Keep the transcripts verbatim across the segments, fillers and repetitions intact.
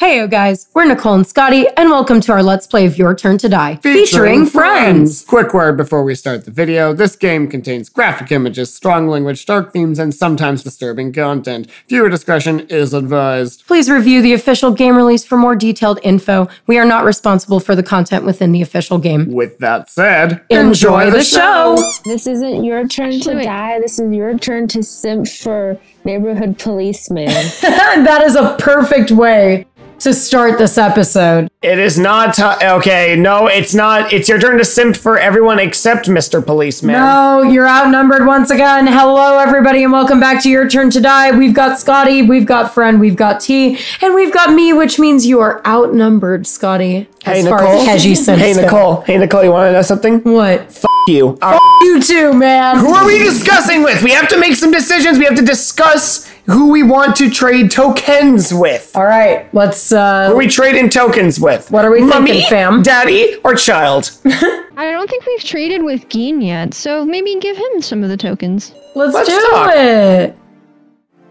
Heyo guys, we're Nicole and Scotty, and welcome to our Let's Play of Your Turn to Die, featuring, featuring friends. friends! Quick word before we start the video, this game contains graphic images, strong language, dark themes, and sometimes disturbing content. Viewer discretion is advised. Please review the official game release for more detailed info. We are not responsible for the content within the official game. With that said, enjoy, enjoy the, the show. show! This isn't your turn to Wait. die, this is your turn to simp for neighborhood policeman. That is a perfect way to start this episode. It is not, okay, no, it's not. It's your turn to simp for everyone except Mister Policeman. No, you're outnumbered once again. Hello, everybody, and welcome back to Your Turn to Die. We've got Scotty, we've got Friend, we've got T, and we've got me, which means you are outnumbered, Scotty. Hey, Nicole. As as hey, Nicole. Hey, Nicole, you want to know something? What? F you. F you too, man. Who are we discussing with? We have to make some decisions. We have to discuss who we want to trade tokens with. All right, let's... Uh, who are we trading tokens with? What are we Mommy, thinking, fam? Daddy, or child? I don't think we've traded with Gein yet, so maybe give him some of the tokens. Let's, let's do talk. it.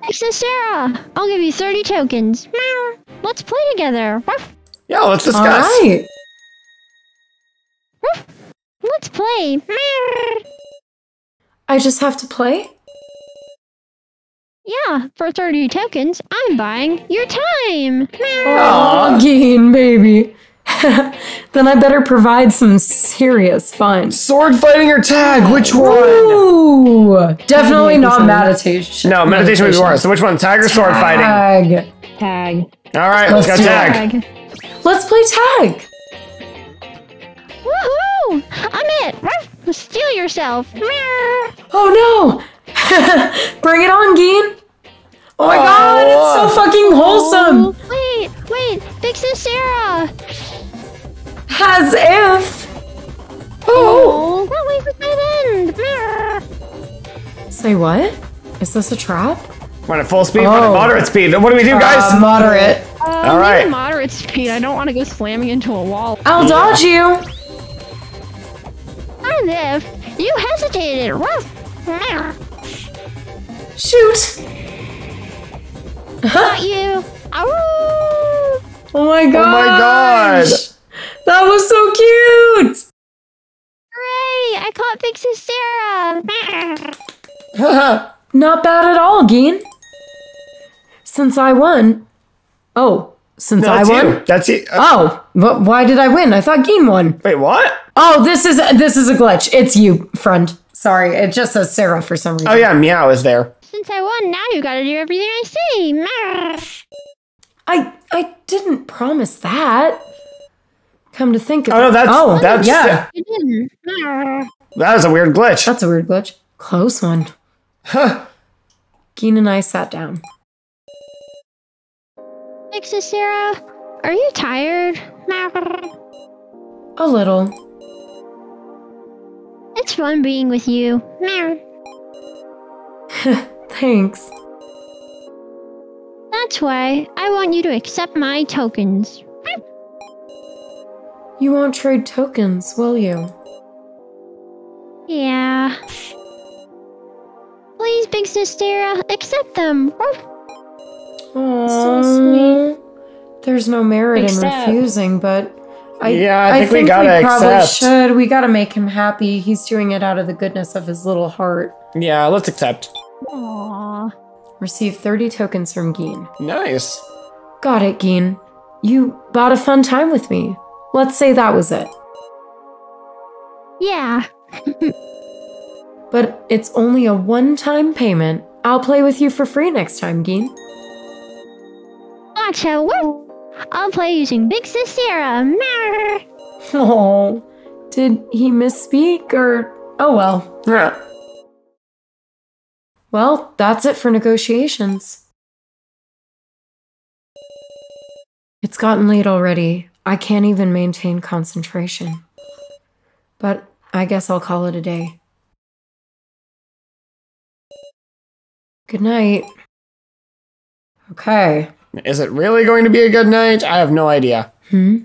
So Sarah, I'll give you thirty tokens. Let's play together. Yeah, let's discuss. All right. Let's play. I just have to play? Yeah, for thirty tokens, I'm buying your time. Aw, Gein, baby. Then I better provide some serious fun. Sword fighting or tag? Which one? Ooh, definitely not meditation. No, meditation would be worse. So which one? Tag or sword fighting? Tag. Tag. All right, let's go tag. tag. Let's play tag. Woohoo! I'm it. Steal yourself. Oh no! Bring it on, Gein! Oh my oh. god, it's so fucking wholesome! Oh, wait, wait, fix this, Sarah! As if! Oh! oh. Say what? Is this a trap? We're at full speed, oh. we're at moderate speed. What do we do, guys? Uh, moderate. Uh, All right. Moderate speed, I don't want to go slamming into a wall. I'll yeah. dodge you! As if you hesitated! Shoot! Got you! Oh my god! Oh my god! That was so cute! Hooray! I caught Fix's Sarah! Not bad at all, Gein. Since I won. Oh, since no, I won. You. That's it. Uh, oh, but why did I win? I thought Gein won. Wait, what? Oh, this is this is a glitch. It's you, friend. Sorry, it just says Sarah for some reason. Oh yeah, Meow is there. Since I won, now you gotta do everything I say. I I didn't promise that. Come to think of it. Oh no, that's oh that's yeah. Uh, that was a weird glitch. That's a weird glitch. Close one. Huh. Gein and I sat down. Mixa Sarah, are you tired? A little. It's fun being with you. Thanks. That's why I want you to accept my tokens. You won't trade tokens, will you? Yeah. Please, Big Sister, accept them. Aww. So sweet. There's no merit accept. in refusing, but... I, yeah, I think, I think we, gotta we probably accept. should. We gotta make him happy. He's doing it out of the goodness of his little heart. Yeah, let's accept. Aww. Receive thirty tokens from Gein. Nice. Got it, Gein. You bought a fun time with me. Let's say that was it. Yeah. But it's only a one-time payment. I'll play with you for free next time, Gein. Gotcha, woo! I'll play using Big Sis Sarah. Oh, did he misspeak or... Oh, well. Yeah. Well, that's it for negotiations. It's gotten late already. I can't even maintain concentration. But I guess I'll call it a day. Good night. Okay. Is it really going to be a good night? I have no idea. Hmm?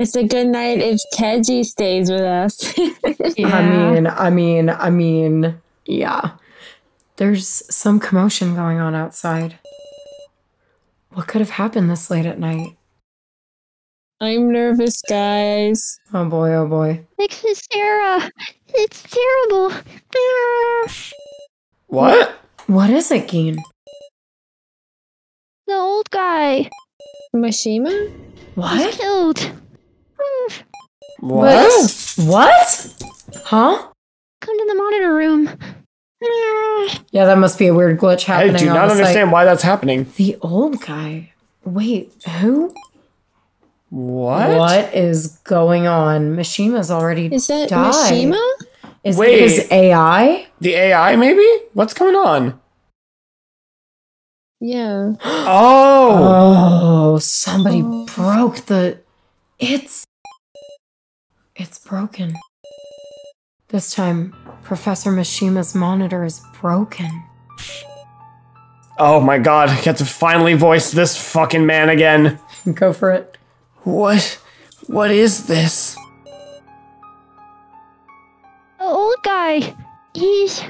It's a good night if Keiji stays with us. Yeah. I mean, I mean, I mean, yeah. There's some commotion going on outside. What could have happened this late at night? I'm nervous, guys. Oh boy, oh boy. Next is Sarah. It's terrible. What? What is it, Gein? The old guy. Mishima? What? He's killed. What? What? Huh? Come to the monitor room. Yeah, that must be a weird glitch happening. I do not understand why that's happening. The old guy. Wait, who? What? What is going on? Mishima's already died. Is that Mishima? Is it his A I? The A I, maybe? What's going on? Yeah. Oh! Oh, somebody oh. broke the... It's... It's broken. This time, Professor Mishima's monitor is broken. Oh my god, I get to finally voice this fucking man again. Go for it. What? What is this? The old guy. He's...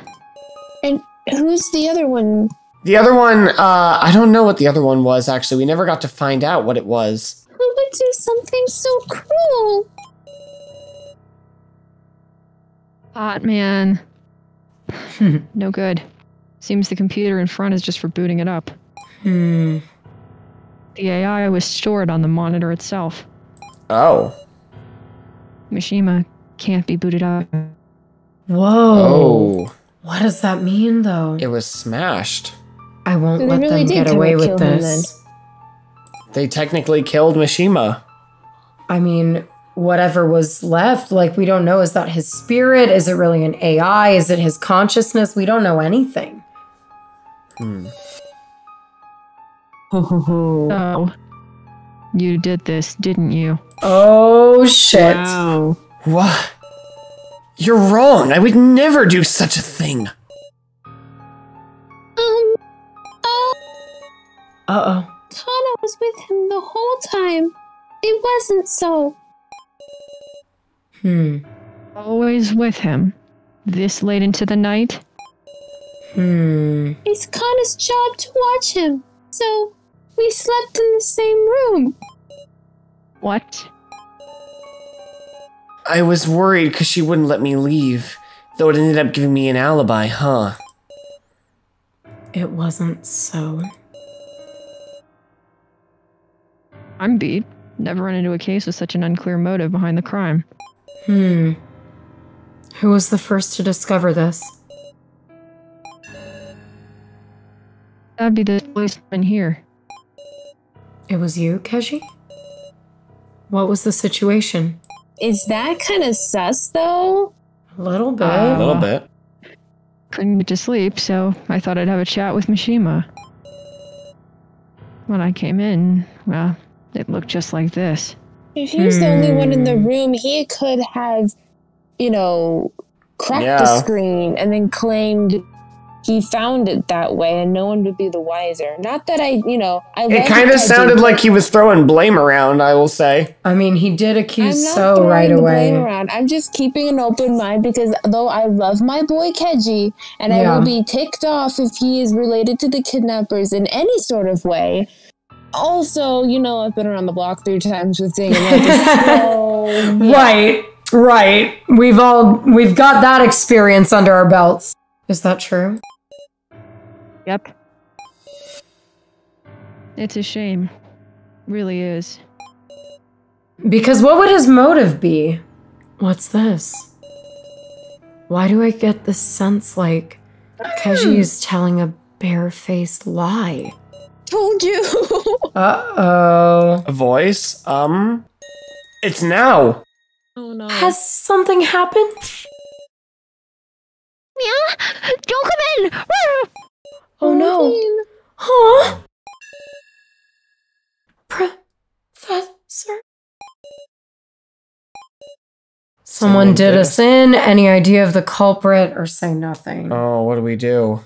And who's the other one? The other one, uh, I don't know what the other one was, actually. We never got to find out what it was. Who would do something so cruel? Hot man. No good. Seems the computer in front is just for booting it up. Hmm. The A I was stored on the monitor itself. Oh. Mishima can't be booted up. Whoa. Oh. What does that mean, though? It was smashed. I won't so let really them get away with this. They technically killed Mishima. I mean, whatever was left, like, we don't know. Is that his spirit? Is it really an A I? Is it his consciousness? We don't know anything. Hmm. Oh, you did this, didn't you? Oh, shit. Wow. What? You're wrong. I would never do such a thing. Um. Uh. Uh-oh. Kanna was with him the whole time. It wasn't so. Hmm. Always with him. This late into the night? Hmm. It's Kanna's job to watch him. So, we slept in the same room. What? I was worried because she wouldn't let me leave. Though it ended up giving me an alibi, huh? It wasn't so. I'm beat. Never run into a case with such an unclear motive behind the crime. Hmm. Who was the first to discover this? That'd be the policeman here. It was you, Keiji? What was the situation? Is that kind of sus, though? A little bit. Uh, a little bit. Couldn't get to sleep, so I thought I'd have a chat with Mishima. When I came in, well, it looked just like this. If he was hmm. the only one in the room, he could have, you know, cracked yeah. the screen and then claimed he found it that way, and no one would be the wiser. Not that I, you know, I. It kind of sounded like he was throwing blame around, I will say. I mean, he did accuse So right away. I'm not throwing the blame around. I'm just keeping an open mind, because though I love my boy Keiji, and yeah. I will be ticked off if he is related to the kidnappers in any sort of way. Also, you know, I've been around the block three times with Ding and so, yeah. Right, right. We've all, we've got that experience under our belts. Is that true? Yep. It's a shame. Really is. Because what would his motive be? What's this? Why do I get this sense like Keiji is telling a barefaced lie? Told you. Uh-oh. A voice? Um, it's now. Oh no. Has something happened? Yeah, don't come in. Oh no. Huh? Professor? Someone did us in. Any idea of the culprit, or say nothing? Oh, what do we do?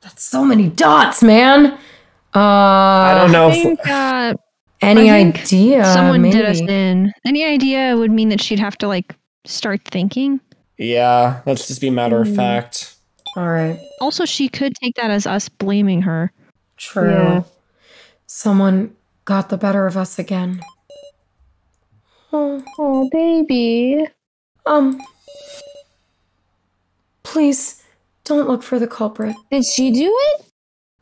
That's so many dots, man. Uh, I don't know. I think, uh, any I think idea? Someone maybe. did us in. Any idea would mean that she'd have to, like, start thinking. Yeah, let's just be matter of fact. All right. Also, she could take that as us blaming her. True. Yeah. Someone got the better of us again. Oh, oh baby. Um, please don't look for the culprit. Did she do it?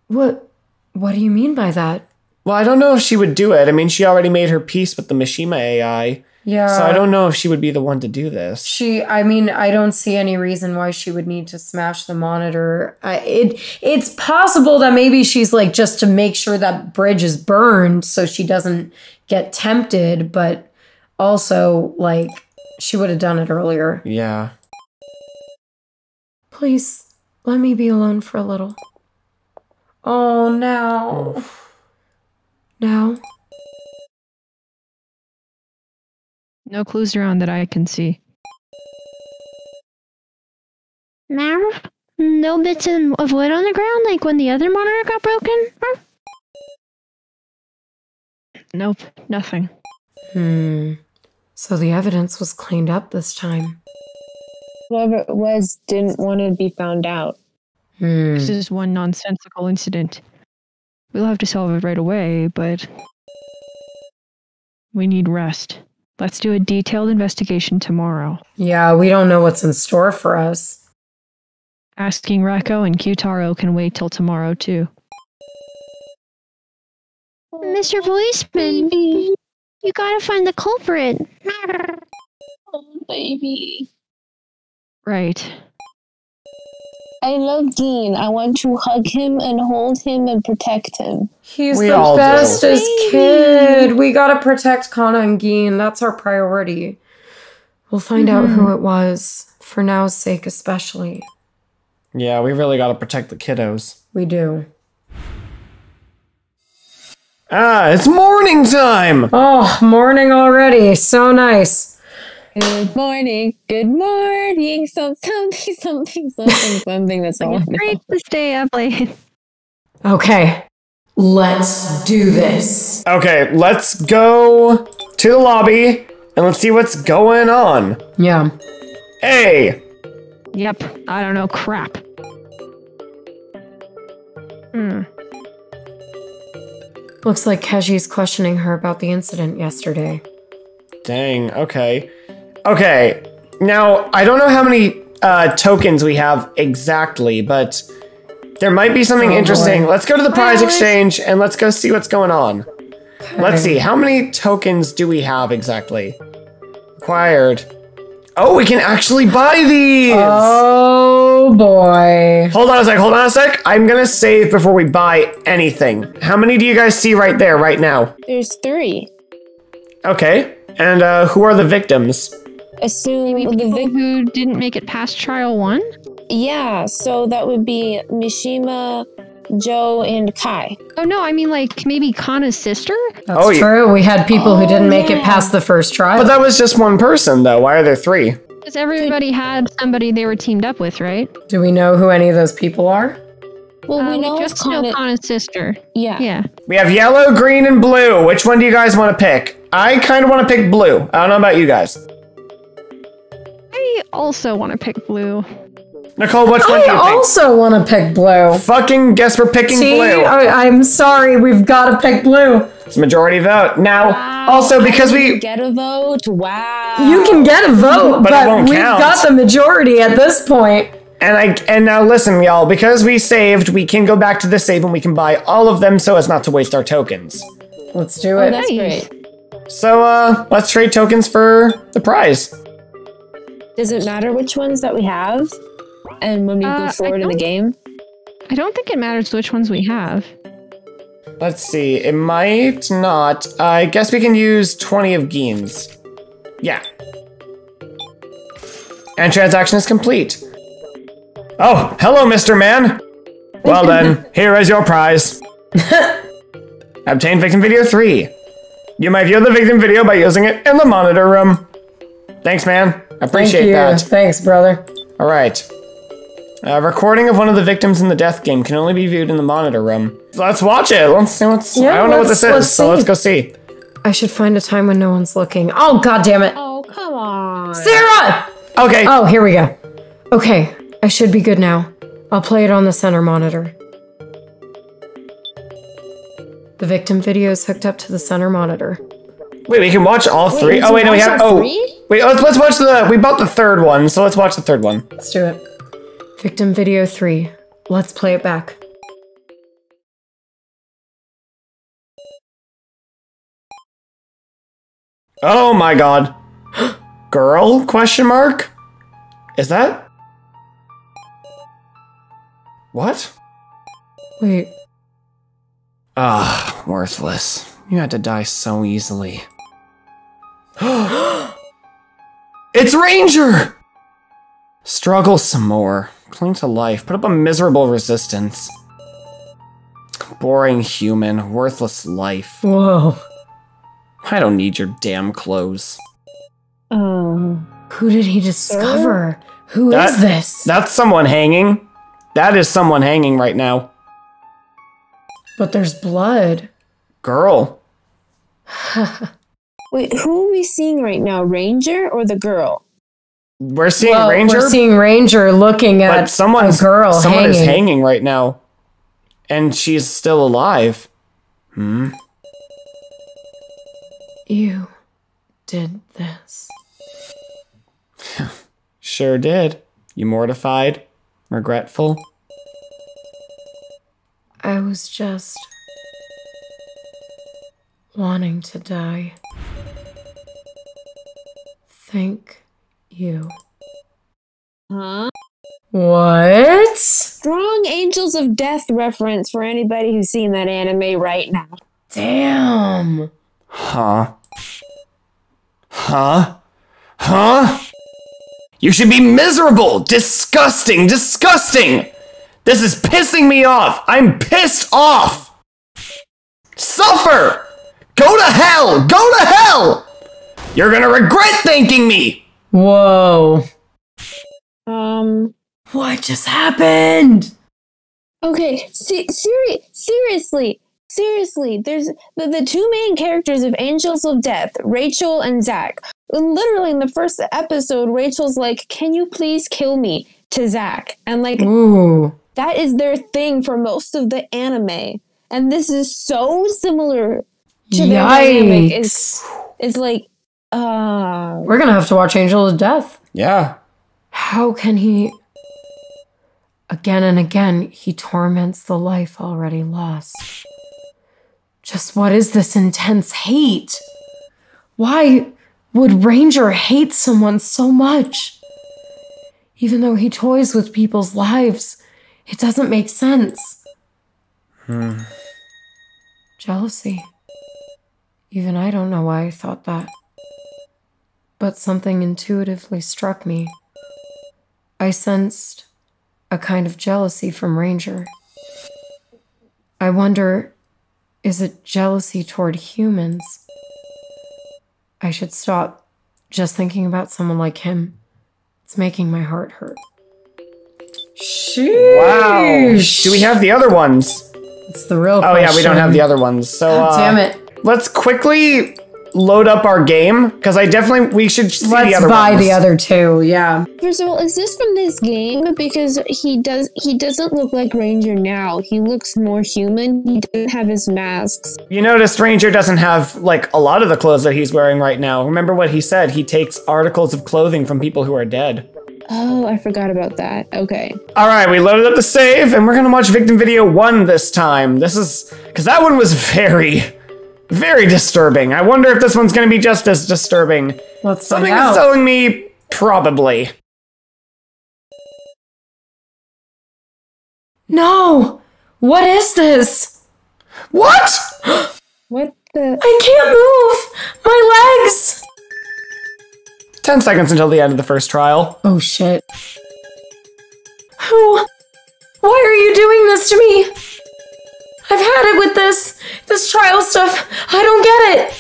What, what do you mean by that? Well, I don't know if she would do it. I mean, she already made her peace with the Mishima A I. Yeah. So I don't know if she would be the one to do this. She, I mean, I don't see any reason why she would need to smash the monitor. I, it, it's possible that maybe she's like just to make sure that bridge is burned so she doesn't get tempted. But also, like, she would have done it earlier. Yeah. Please, let me be alone for a little. Oh, now. Now. No clues around that I can see. Now? No bits of wood on the ground like when the other monitor got broken? Nope, nothing. Hmm. So the evidence was cleaned up this time. Whoever it was didn't want to be found out. Hmm. This is one nonsensical incident. We'll have to solve it right away, but we need rest. Let's do a detailed investigation tomorrow. Yeah, we don't know what's in store for us. Asking Reko and Q-taro can wait till tomorrow, too. Mister Policeman, baby. You gotta find the culprit. Oh, baby. Right. I love Gein. I want to hug him and hold him and protect him. He's we the bestest kid. We gotta protect Kanna and Gein. That's our priority. We'll find mm-hmm. out who it was, for now's sake especially. Yeah, we really gotta protect the kiddos. We do. Ah, it's morning time! Oh, morning already. So nice. Good morning, good morning, some, something, something, something, something, that's all. It's great to stay up late. Okay, let's do this. Okay, let's go to the lobby and let's see what's going on. Yeah. Hey! Yep, I don't know crap. Hmm. Looks like Keiji's questioning her about the incident yesterday. Dang, okay. Okay, now, I don't know how many uh, tokens we have exactly, but there might be something oh, interesting. Boy. Let's go to the prize Hi, exchange, and let's go see what's going on. Okay. Let's see, how many tokens do we have exactly? Acquired. Oh, we can actually buy these! Oh, boy. Hold on a sec, hold on a sec. I'm gonna save before we buy anything. How many do you guys see right there, right now? There's three. Okay, and uh, who are the victims? Assume Maybe the victim who didn't make it past trial one? Yeah, so that would be Mishima, Joe, and Kai. Oh, no, I mean, like, maybe Kanna's sister? That's oh, true. Yeah. We had people oh, who didn't make yeah. it past the first trial. But that was just one person, though. Why are there three? Because everybody had somebody they were teamed up with, right? Do we know who any of those people are? Well, um, we know we just Kanna know Kanna's sister. Yeah. yeah. We have yellow, green, and blue. Which one do you guys want to pick? I kind of want to pick blue. I don't know about you guys. I also want to pick blue. Nicole, which one do you pick? I also want to pick blue. Fucking guess we're picking See? blue. I, I'm sorry, we've got to pick blue. It's a majority vote. Now, wow. also because I we- get a vote, wow. You can get a vote, but, but it won't we've count. got the majority at this point. And, I, and now listen, y'all, because we saved, we can go back to the save and we can buy all of them so as not to waste our tokens. Let's do it. Oh, that's nice. Great. So, uh, let's trade tokens for the prize. Does it matter which ones that we have? And when we uh, go forward in the game? I don't think it matters which ones we have. Let's see. It might not. I guess we can use twenty of Gein's. Yeah. And transaction is complete. Oh, hello, Mister Man. Well then, here is your prize. Obtain victim video three. You might view the victim video by using it in the monitor room. Thanks, man. I appreciate Thank you. that. Thanks, brother. All right. A recording of one of the victims in the death game can only be viewed in the monitor room. Let's watch it. Let's see what's... Yeah, I don't know what this is, see. so let's go see. I should find a time when no one's looking. Oh, God damn it. Oh, come on. Sarah! Okay. Oh, here we go. Okay. I should be good now. I'll play it on the center monitor. The victim video is hooked up to the center monitor. Wait, we can watch all three? Wait, oh, wait, no, we have... Oh, three? Wait, let's, let's watch the... We bought the third one, so let's watch the third one. Let's do it. Victim video three. Let's play it back. Oh my god. Girl? Question mark? Is that... What? Wait. Ah, worthless. You had to die so easily. It's Ranger! Struggle some more. Cling to life. Put up a miserable resistance. Boring human. Worthless life. Whoa. I don't need your damn clothes. Um, who did he discover? Uh, who that, is this? That's someone hanging. That is someone hanging right now. But there's blood. Girl. Wait, who are we seeing right now? Ranger or the girl? We're seeing well, Ranger. We're seeing Ranger looking at someone's girl. Someone hanging. is hanging right now, and she's still alive. Hmm. You did this. Sure did. You mortified, regretful. I was just wanting to die. Thank you. Huh? What? Strong Angels of Death reference for anybody who's seen that anime right now. Damn. Huh. Huh? Huh? You should be miserable! Disgusting! Disgusting! This is pissing me off! I'm pissed off! Suffer! Go to hell! Go to hell! You're gonna regret thanking me! Whoa. Um... What just happened? Okay, se seri seriously, seriously, there's the, the two main characters of Angels of Death, Rachel and Zach. Literally in the first episode, Rachel's like, can you please kill me, to Zach? And like, ooh. That is their thing for most of the anime. And this is so similar to the dynamic. It's, it's like, uh... We're gonna have to watch Angel of Death. Yeah. How can he... Again and again, he torments the life already lost. Just what is this intense hate? Why would Ranger hate someone so much? Even though he toys with people's lives, it doesn't make sense. Hmm. Jealousy. Even I don't know why I thought that. But something intuitively struck me. I sensed a kind of jealousy from Ranger. I wonder... Is it jealousy toward humans? I should stop just thinking about someone like him. It's making my heart hurt. Sheesh. Wow. Do we have the other ones? It's the real oh, question. Oh yeah, we don't have the other ones. So God uh, damn it. Let's quickly load up our game, because I definitely, we should see let's the other buy ones. the other two, yeah. First of all, is this from this game? Because he does, he doesn't look like Ranger now. He looks more human. He doesn't have his masks. You notice Ranger doesn't have, like, a lot of the clothes that he's wearing right now. Remember what he said, he takes articles of clothing from people who are dead. Oh, I forgot about that. Okay. All right, we loaded up the save, and we're gonna watch Victim Video one this time. This is, because that one was very... Very disturbing. I wonder if this one's going to be just as disturbing. Let's Something find out. is telling me, probably. No! What is this? What? What the? I can't move! My legs! Ten seconds until the end of the first trial. Oh shit. Who? Why are you doing this to me? I've had it with this, this trial stuff. I don't get it.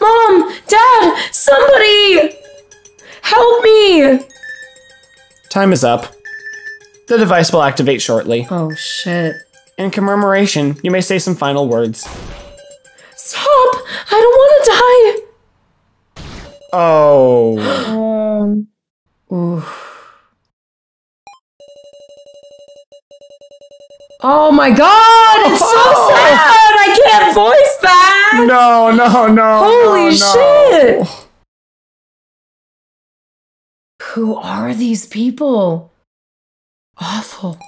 Mom, Dad, somebody, help me. Time is up. The device will activate shortly. Oh shit. In commemoration, you may say some final words. Stop, I don't want to die. Oh. um, oof. Oh my god, it's oh. so sad! I god! No, no, no. Holy no, no. shit! Who are these people? Awful.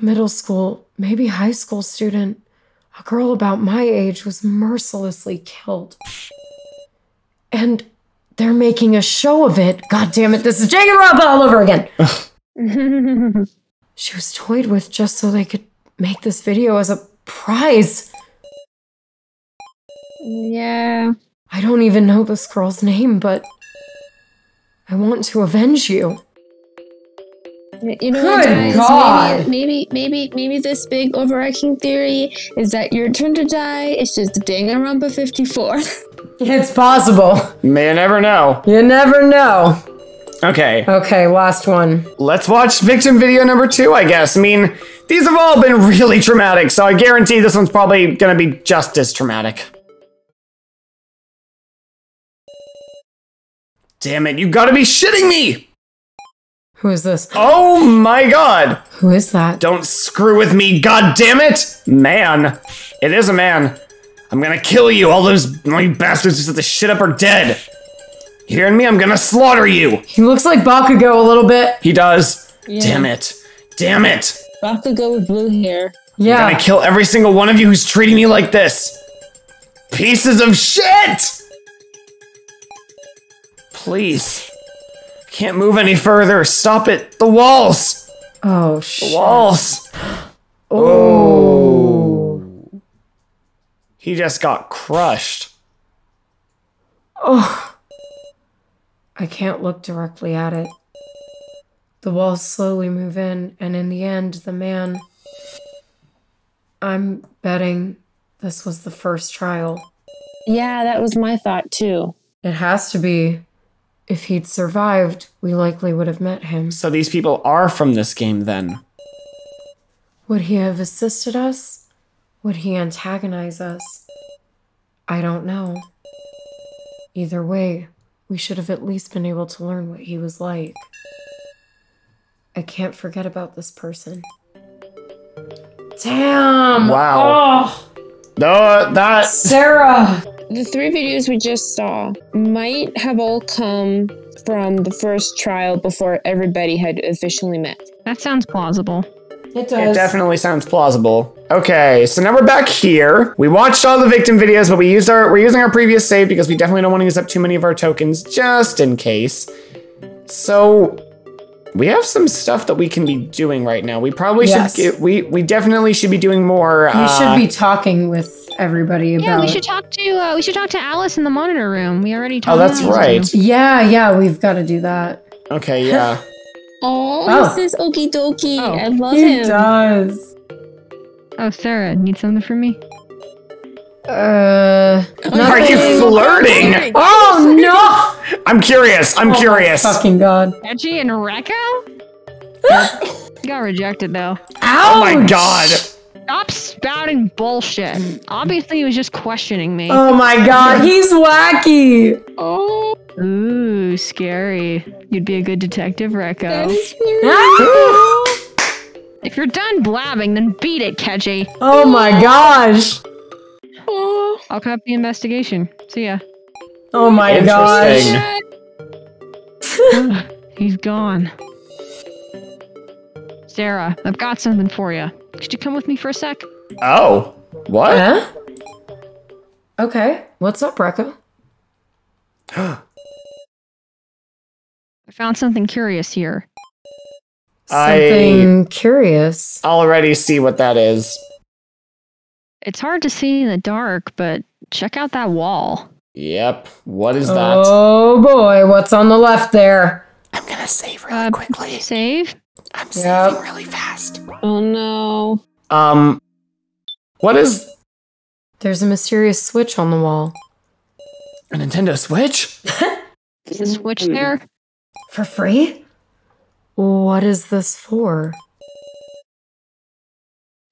A middle school, maybe high school student, a girl about my age was mercilessly killed. And they're making a show of it. God damn it, this is Danganronpa all over again. She was toyed with just so they could make this video as a prize. Yeah. I don't even know this girl's name, but I want to avenge you. You know what, guys? Good God. Maybe, maybe, maybe, maybe this big overarching theory is that Your Turn to Die is just Danganronpa fifty-four. It's possible. You never know. You never know. Okay. Okay, last one. Let's watch victim video number two, I guess. I mean, these have all been really traumatic, so I guarantee this one's probably gonna be just as traumatic. Damn it, you gotta be shitting me! Who is this? Oh my god! Who is that? Don't screw with me, god damn it! Man. It is a man. I'm gonna kill you, all those bloody bastards who set the shit up are dead. You hearing me? I'm gonna slaughter you! He looks like Bakugo a little bit. He does. Yeah. Damn it. Damn it! Bakugo with blue hair. Yeah. I'm gonna kill every single one of you who's treating me like this. Pieces of shit! Please. Can't move any further. Stop it. The walls. Oh, shit. The walls. Oh. He just got crushed. Oh. I can't look directly at it. The walls slowly move in, and in the end, the man... I'm betting this was the first trial. Yeah, that was my thought, too. It has to be. If he'd survived, we likely would have met him. So these people are from this game, then? Would he have assisted us? Would he antagonize us? I don't know. Either way, we should have at least been able to learn what he was like. I can't forget about this person. Damn! Wow. Oh. No, that... Sarah! The three videos we just saw might have all come from the first trial before everybody had officially met. That sounds plausible. It does. It definitely sounds plausible. Okay, so now we're back here. We watched all the victim videos, but we used our we're using our previous save because we definitely don't want to use up too many of our tokens just in case. So we have some stuff that we can be doing right now. We probably yes. should. We we definitely should be doing more. We uh, should be talking with everybody about. Yeah, we should talk to uh, we should talk to Alice in the monitor room. We already talked. Oh, that's to right. Room. Yeah, yeah, we've got to do that. Okay, yeah. Aww, oh, this is okie dokie. Oh, I love him. He does. Oh, Sarah, need something from me? Uh, nothing. Are you flirting? Oh no! I'm curious. I'm oh, curious. My fucking god. Angie and Reko? Got rejected though. Ouch! Oh my god. Stop spouting bullshit. Obviously, he was just questioning me. Oh my god, he's wacky. Oh. Ooh, scary. You'd be a good detective, Reko. That is scary. If you're done blabbing, then beat it, Keiji. Oh my gosh. Oh. I'll copy the investigation. See ya. Oh my gosh. Oh, he's gone. Sarah, I've got something for you. Could you come with me for a sec? Oh, what? Huh? Okay, what's up, Reko? I found something curious here. Something I curious? Already see what that is. It's hard to see in the dark, but check out that wall. Yep, what is that? Oh boy, what's on the left there? I'm gonna save really uh, quickly. Save? I'm yep. saving really fast. Oh no. Um, what is... There's a mysterious switch on the wall. A Nintendo Switch? Is a Switch there? For free? What is this for?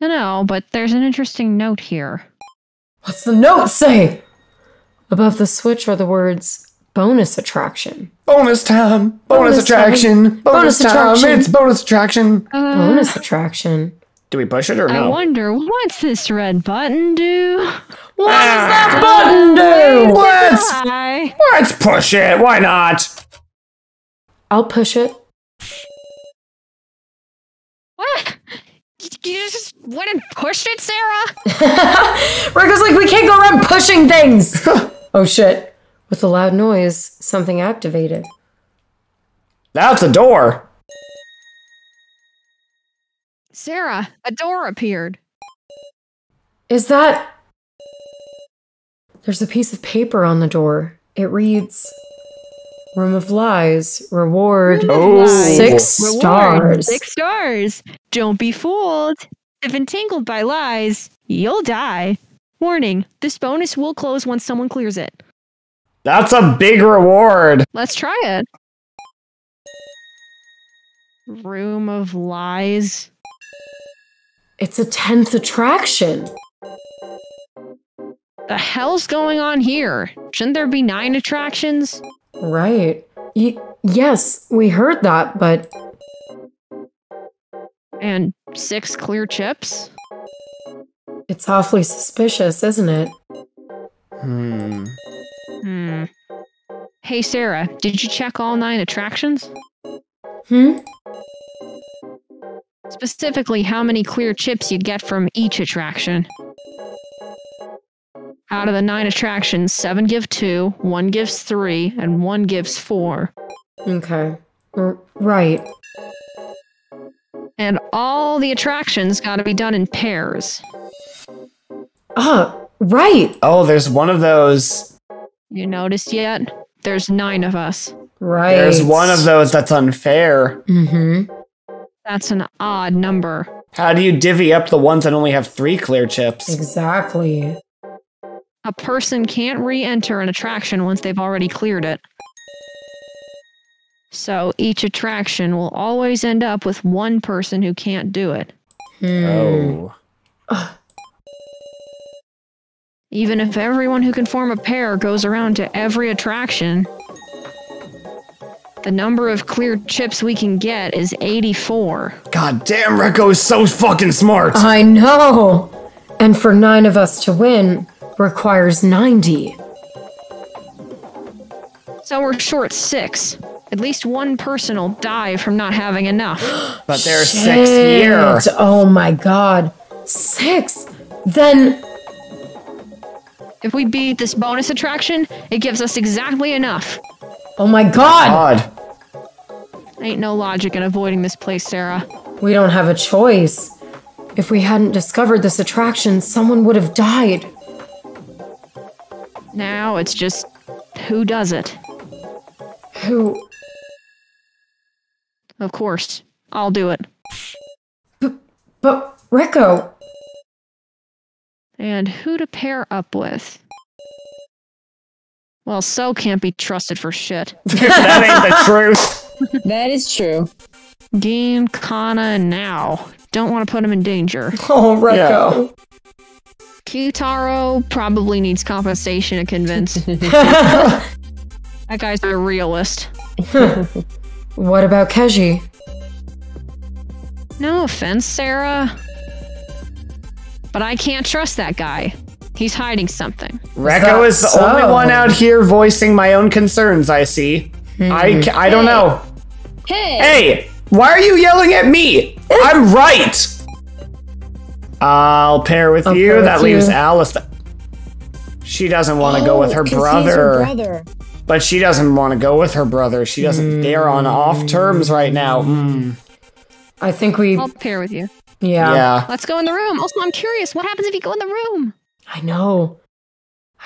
No, no, but there's an interesting note here. What's the note say? Above the Switch are the words... Bonus attraction. Bonus time. Bonus, bonus attraction. Time. Bonus, bonus time. Attraction. It's bonus attraction. Uh, bonus attraction. Do we push it or no? I wonder, what's this red button do? What does that button do? Let's, let's push it. Why not? I'll push it. What? You just went and pushed it, Sarah? Reko's like, we can't go around pushing things. Oh, shit. With a loud noise, something activated. That's a door. Sarah, a door appeared. Is that... There's a piece of paper on the door. It reads, Room of Lies, reward, oh. six reward, stars. Six stars. Don't be fooled. If entangled by lies, you'll die. Warning, this bonus will close once someone clears it. That's a big reward. Let's try it. Room of Lies. It's a tenth attraction. The hell's going on here? Shouldn't there be nine attractions? Right. Y- yes, we heard that, but... And six clear chips? It's awfully suspicious, isn't it? Hmm. Hmm. Hey, Sarah, did you check all nine attractions? Hmm? Specifically, how many clear chips you get from each attraction. Out of the nine attractions, seven give two, one gives three, and one gives four. Okay. R- right. And all the attractions gotta be done in pairs. Oh, right! Oh, there's one of those. You noticed yet? There's nine of us. Right. There's one of those that's unfair. Mm-hmm. That's an odd number. How do you divvy up the ones that only have three clear chips? Exactly. A person can't re-enter an attraction once they've already cleared it. So each attraction will always end up with one person who can't do it. Hmm. Oh. Even if everyone who can form a pair goes around to every attraction... The number of clear chips we can get is eighty-four. God damn, Reko is so fucking smart! I know! And for nine of us to win, requires ninety. So we're short six. At least one person will die from not having enough. But there's Shit. six here! Oh my god. Six? Then... If we beat this bonus attraction, it gives us exactly enough. Oh my god! god. Ain't no logic in avoiding this place, Sarah. We don't have a choice. If we hadn't discovered this attraction, someone would have died. Now it's just, who does it? Who? Of course, I'll do it. B- but, Reko! And who to pair up with? Well, Sou can't be trusted for shit. That ain't the truth. That is true. Gein, Kanna, and now. Don't want to put him in danger. Oh, Reko. Yeah. Q-taro probably needs compensation to convince. That guy's a realist. What about Keiji? No offense, Sarah. But I can't trust that guy. He's hiding something. Reko is the so? only one out here voicing my own concerns, I see. Mm-hmm. I, ca I hey. don't know. Hey! Hey! Why are you yelling at me? I'm right! I'll pair with I'll you. Pair with that leaves you. Alice. Th she doesn't want to oh, go with her brother, her brother. But she doesn't want to go with her brother. She doesn't. Mm. They're on off terms right now. Mm. I think we... I'll pair with you. Yeah. yeah. Let's go in the room. Also, I'm curious. What happens if you go in the room? I know.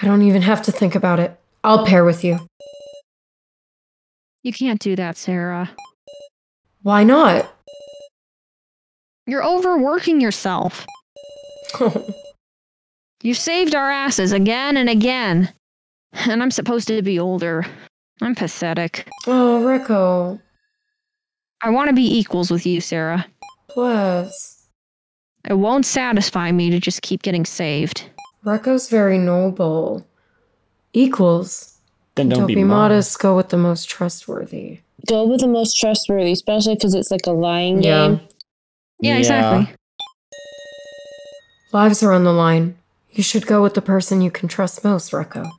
I don't even have to think about it. I'll pair with you. You can't do that, Sarah. Why not? You're overworking yourself. You've saved our asses again and again. And I'm supposed to be older. I'm pathetic. Oh, Reko. I want to be equals with you, Sarah. Plus. It won't satisfy me to just keep getting saved. Reko's very noble. Equals. Then don't, don't be, be modest. modest. Go with the most trustworthy. Go with the most trustworthy, especially because it's like a lying yeah. game. Yeah, yeah, exactly. Lives are on the line. You should go with the person you can trust most, Reko.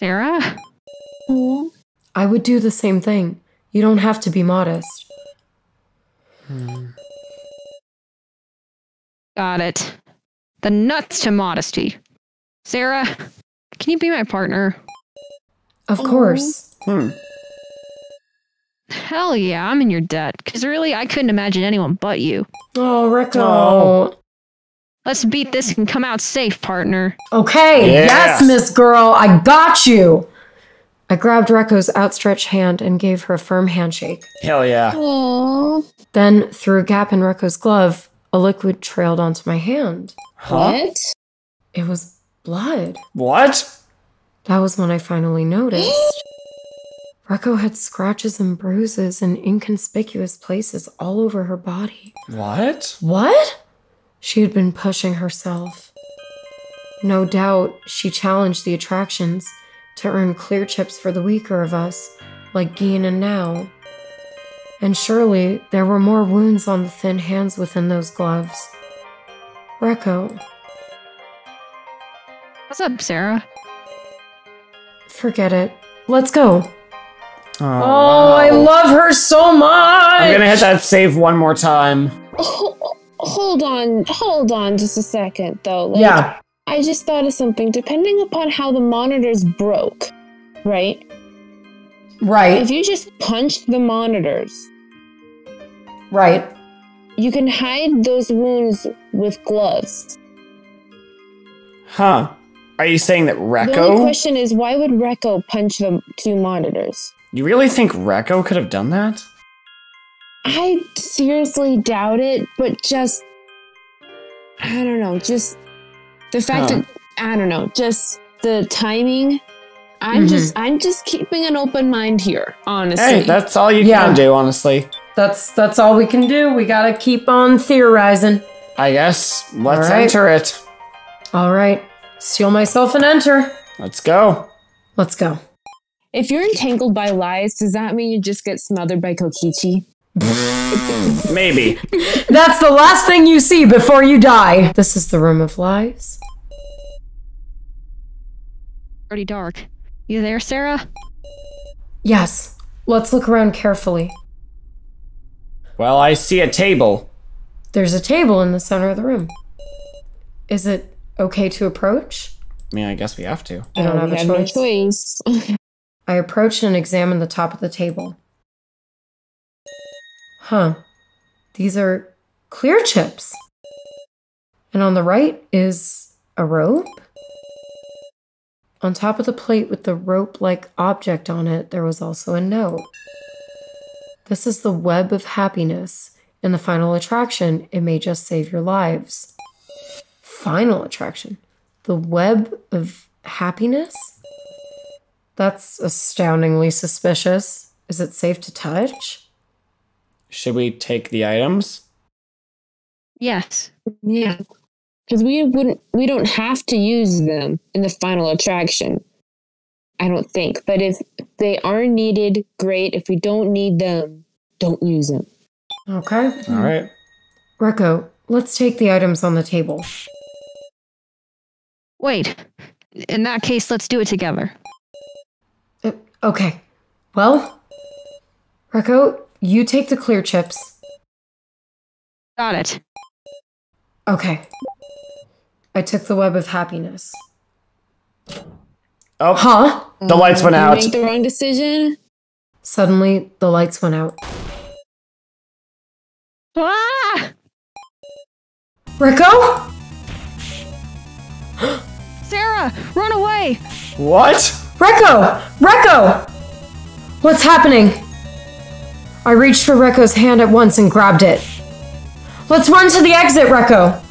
Sara? Mm. I would do the same thing. You don't have to be modest. Hmm. Got it. The nuts to modesty. Sara, can you be my partner? Of course. Hmm. Hell yeah, I'm in your debt. Because really, I couldn't imagine anyone but you. Oh, Reko. Oh. Let's beat this and come out safe, partner. Okay, yeah. Yes, Miss Girl, I got you. I grabbed Reko's outstretched hand and gave her a firm handshake. Hell yeah. Aww. Then, through a gap in Reko's glove, a liquid trailed onto my hand. Huh? What? It was blood. What? That was when I finally noticed. Reko had scratches and bruises in inconspicuous places all over her body. What? What? She had been pushing herself. No doubt, she challenged the attractions to earn clear chips for the weaker of us, like Gein and Now. And surely, there were more wounds on the thin hands within those gloves. Reko. What's up, Sara? Forget it. Let's go. Oh, oh wow. I love her so much! I'm gonna hit that save one more time. Oh, hold on, hold on just a second, though. Like, yeah. I just thought of something. Depending upon how the monitors broke, right? Right. If you just punch the monitors... Right. You can hide those wounds with gloves. Huh. Are you saying that Reko... The only question is, why would Reko punch the two monitors? You really think Reko could have done that? I seriously doubt it, but just... I don't know, just... The fact huh. that... I don't know, just the timing... I'm mm-hmm. just I'm just keeping an open mind here, honestly. Hey, that's all you yeah. can do, honestly. That's that's all we can do. We gotta keep on theorizing. I guess. Let's right. enter it. All right. Seal myself and enter. Let's go. Let's go. If you're entangled by lies, does that mean you just get smothered by Kokichi? Maybe. That's the last thing you see before you die. This is the Room of Lies. Pretty dark. You there, Sara? Yes. Let's look around carefully. Well, I see a table. There's a table in the center of the room. Is it okay to approach? I mean, I guess we have to. I don't have, have a choice. No choice. I approached and examined the top of the table. Huh. These are clear chips. And on the right is a rope. On top of the plate with the rope-like object on it, there was also a note. This is the web of happiness. In the final attraction, it may just save your lives. Final attraction. The web of happiness? That's astoundingly suspicious. Is it safe to touch? Should we take the items? Yes. Yeah. Because we wouldn't, we don't have to use them in the final attraction, I don't think. But if they are needed, great. If we don't need them, don't use them. Okay. All right. Reko, let's take the items on the table. Wait. In that case, let's do it together. Uh, okay. Well, Reko, you take the clear chips. Got it. Okay. I took the web of happiness. Oh. Huh? The um, lights went out. Did you make the wrong decision? Suddenly, the lights went out. Ah! Reko? Sara, run away! What? Reko! Reko! What's happening? I reached for Reko's hand at once and grabbed it. Let's run to the exit, Reko!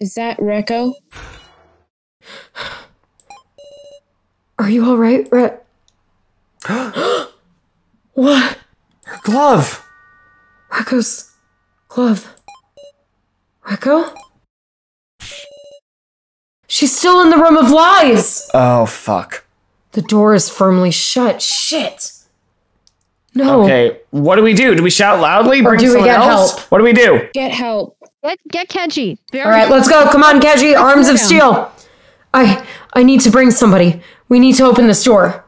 Is that Reko? Are you all right, Re- What? Her glove! Reko's glove. Reko? She's still in the Room of Lies! Oh, fuck. The door is firmly shut. Shit! No. Okay, what do we do? Do we shout loudly? Or do we get else? help? What do we do? Get help. Get, get Keiji. All right, good. Let's go. Come on, Keiji. Arms down. of steel. I I need to bring somebody. We need to open this door.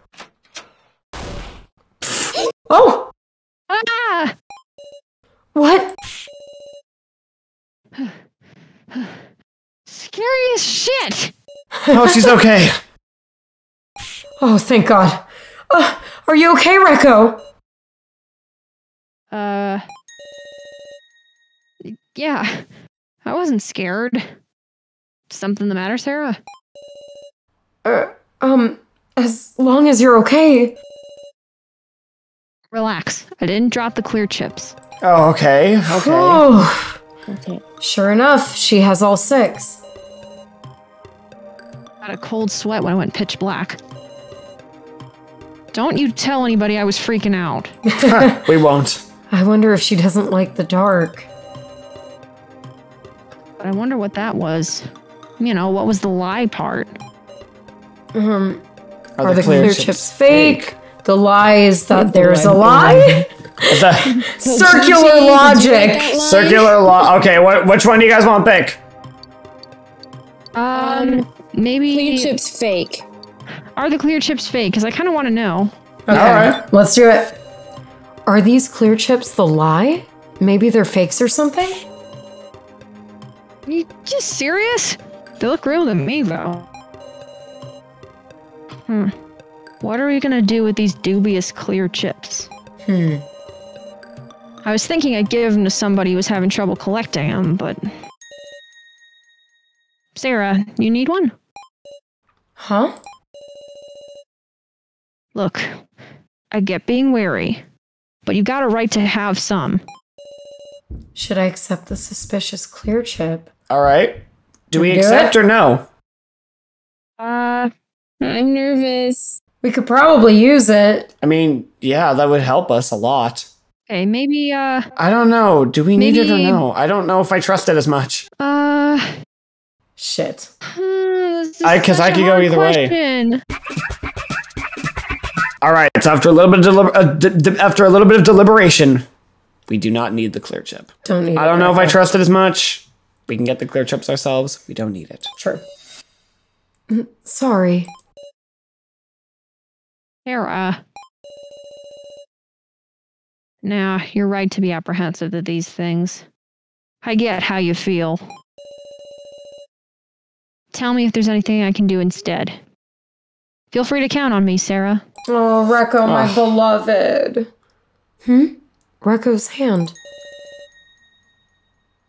Oh! Ah! What? Scary as shit! Oh, she's okay. Oh, thank God. Uh, are you okay, Reko? Uh... Yeah. I wasn't scared. Something the matter, Sarah? Uh, um, as long as you're okay. Relax. I didn't drop the clear chips. Oh, okay. Okay. Oh. Okay. Sure enough, she has all six. Got a cold sweat when I went pitch black. Don't you tell anybody I was freaking out. We won't. I wonder if she doesn't like the dark. But I wonder what that was. You know, what was the lie part? Um, are, are the clear, clear chips, chips fake? fake? The lie is that there's a lie? Is that circular logic? Circular law. Okay, what, which one do you guys want to pick? Um, maybe clear chips fake. Are the clear chips fake? Because I kind of want to know. Okay, all right, let's do it. Are these clear chips the lie? Maybe they're fakes or something? Are you just serious? They look real to me, though. Hmm. What are we gonna do with these dubious clear chips? Hmm. I was thinking I'd give them to somebody who was having trouble collecting them, but... Sarah, you need one? Huh? Look, I get being wary, but you got a right to have some. Should I accept the suspicious clear chip? All right. Do we accept or no? Uh, I'm nervous. We could probably use it. I mean, yeah, that would help us a lot. Okay, maybe, uh... I don't know. Do we maybe, need it or no? I don't know if I trust it as much. Uh... Shit. Because uh, I, I could go either question. way. All right, so after a little bit of deli uh, d d after a little bit of deliberation, we do not need the clear chip. Don't need. I don't it, know if I trust it as much. We can get the clear chips ourselves. We don't need it. Sure. Sorry, Sarah. Now you're right to be apprehensive of these things. I get how you feel. Tell me if there's anything I can do instead. Feel free to count on me, Sarah. Oh, Reko, my oh. beloved. Hmm? Reko's hand.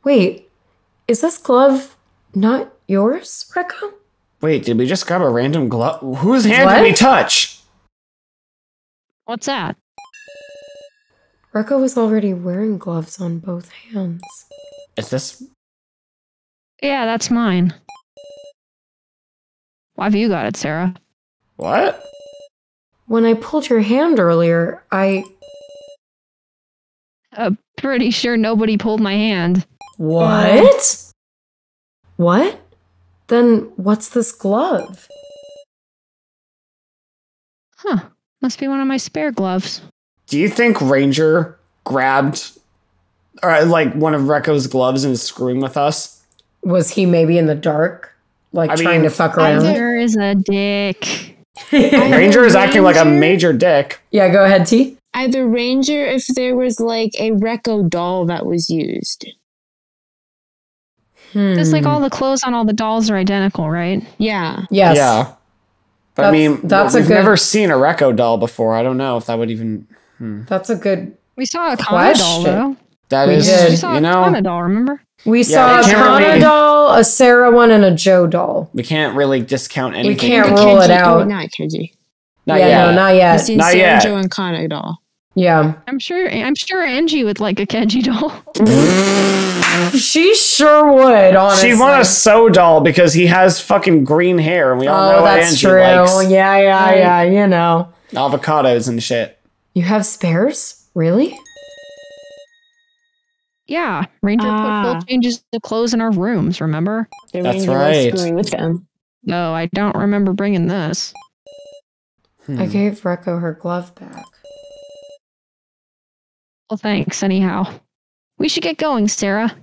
Wait, is this glove not yours, Reko? Wait, did we just grab a random glove? Whose hand what? did we touch? What's that? Reko was already wearing gloves on both hands. Is this? Yeah, that's mine. Why have you got it, Sarah? What? When I pulled your hand earlier, I... I'm pretty sure nobody pulled my hand. What? What? Then what's this glove? Huh. Must be one of my spare gloves. Do you think Ranger grabbed, or like, one of Reko's gloves and is screwing with us? Was he maybe in the dark? Like, I trying mean, to fuck around? Ranger is a dick. Ranger is acting Ranger? like a major dick. Yeah, go ahead, T. Either Ranger, if there was like a Reko doll that was used. Hmm. Just like all the clothes on all the dolls are identical, right? Yeah. Yes. Yeah. But that's, I mean, that's we've a good... never seen a Reko doll before. I don't know if that would even... Hmm. That's a good We saw a Kanna doll, though. That we is, did. We saw you know, a Kanna doll, remember? We yeah, saw a Kanna really, doll, a Sarah one, and a Joe doll. We can't really discount anything. We can't rule Keiji, it out. Not Keiji. Not yeah, yet. No, not yet. I've seen not Sarah, yet. Joe, and Kanna doll. Yeah. I'm sure I'm sure Angie would like a Keiji doll. She sure would, honestly. She won a Sou doll because he has fucking green hair, and we all oh, know what Angie true. likes. Oh, that's true. Yeah, yeah, yeah, you know. Avocados and shit. You have spares? Really? Yeah, Ranger ah. put full changes to clothes in our rooms, remember? The That's Ranger right. was screwing with them. No, I don't remember bringing this. Hmm. I gave Reko her glove back. Well, thanks, anyhow. We should get going, Sarah.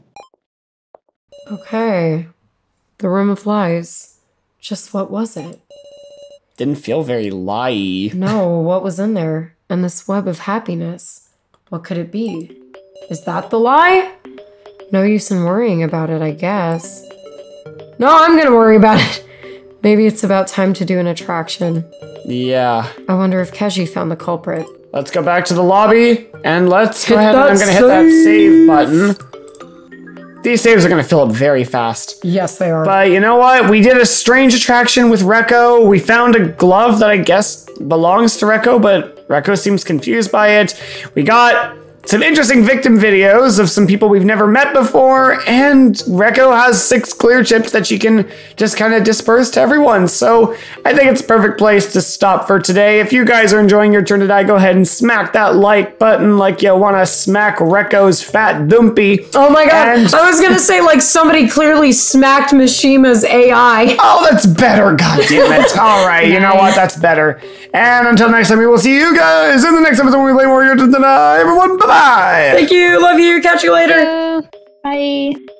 Okay. The Room of Lies. Just what was it? Didn't feel very lie-y. No, what was in there? And this web of happiness. What could it be? Is that the lie? No use in worrying about it, I guess. No, I'm gonna worry about it. Maybe it's about time to do an attraction. Yeah. I wonder if Keiji found the culprit. Let's go back to the lobby, and let's hit go ahead and I'm gonna save. hit that save button. These saves are gonna fill up very fast. Yes, they are. But you know what? We did a strange attraction with Reko. We found a glove that I guess belongs to Reko, but Reko seems confused by it. We got some interesting victim videos of some people we've never met before, and Reko has six clear chips that she can just kind of disperse to everyone. So I think it's a perfect place to stop for today. If you guys are enjoying Your Turn to Die, go ahead and smack that like button like you want to smack Reko's fat dumpy. Oh my god, and I was going to say, like, somebody clearly smacked Mishima's A I. Oh, that's better, goddammit. All right, nice. You know what? That's better. And until next time, we will see you guys in the next episode when we play more Your Turn to Die. Everyone, bye-bye. Thank you. Love you. Catch you later. Uh, bye.